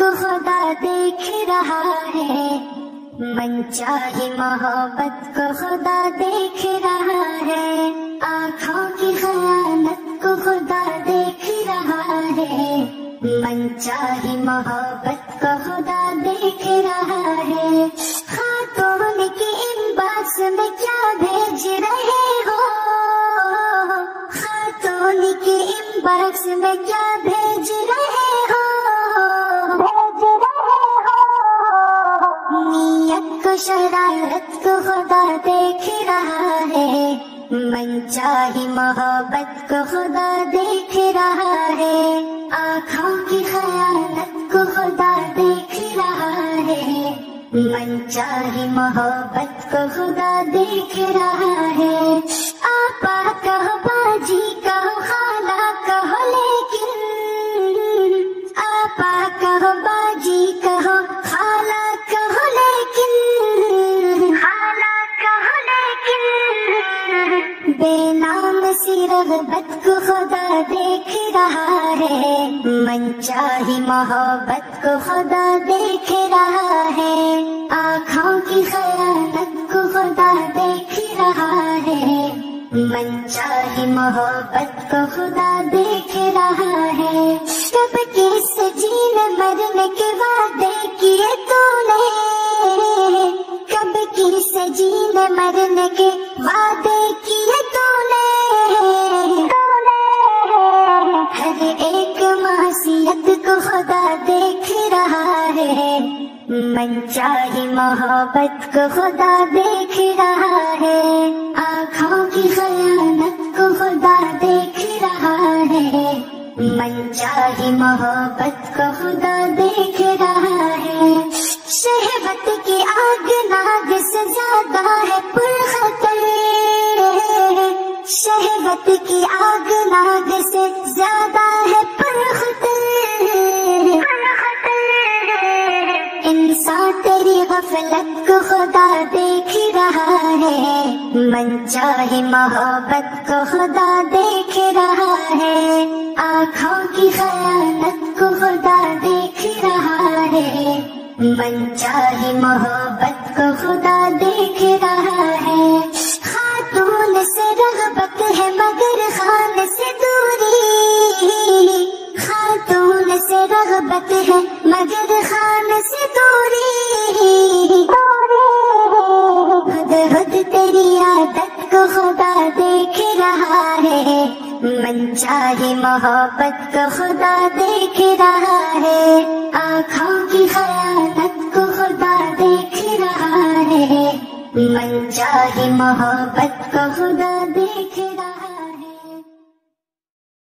को खुदा देख रहा है, मनचाही मोहब्बत को खुदा देख रहा है, आँखों की खयानत को खुदा देख रहा है, मनचाही मोहब्बत को खुदा देख रहा है। खातून के इन बास में क्या भेज रहे हो, खातून के इन बास में क्या भेज रहे हो, नियत को शरारत को खुदा देख रहा है, मनचाही मोहब्बत को खुदा देख रहा है, आँखों की खयानत को खुदा देख रहा है, मनचाही मोहब्बत को खुदा देख रहा है। आपा कहो, बाजी कहो, खाला कहो, लेकिन आपा कहो, बाजी कहो, खाला कहो, लेकिन खाला कहो, लेकिन बेनाम सी रग़बत को खुदा देख रहा है, मनचाही मोहब्बत को खुदा देख रहा है, आँखों की खयानत को खुदा देख रहा है, मनचाही मोहब्बत को खुदा देख रहा है। कब किससे जीने मरने के वादे किए तूने, कब किससे जीने मरने के वादे किए तूने, हर एक मासियत को खुदा देख रहा है, मनचाही मोहब्बत को खुदा देख रहा है, आँखों की खयानत को खुदा देख रहा है, मनचाही मोहब्बत को खुदा देख रहा है। शहवत की आग नाग से ज्यादा है पुरखतर, शहवत की आग नाग से ज्यादा है पुरखतर, इंसान तेरी गफलत को खुदा देख रहा है, मनचाही मोहब्बत को खुदा देख रहा है, आँखों की खयानत को खुदा देख रहा है, मनचाही मोहब्बत को खुदा देख रहा है। खातून से रग़बत है मगर खान से दूरी, खातून से रग़बत है मगर खान से दूरी, खुद खुद तेरी आदत को खुदा देख रहा है, मनचाही मोहब्बत को खुदा देख रहा है, आँखों की खयानत को खुदा देख रहा है, मनचाही मोहब्बत को खुदा देख रहा है।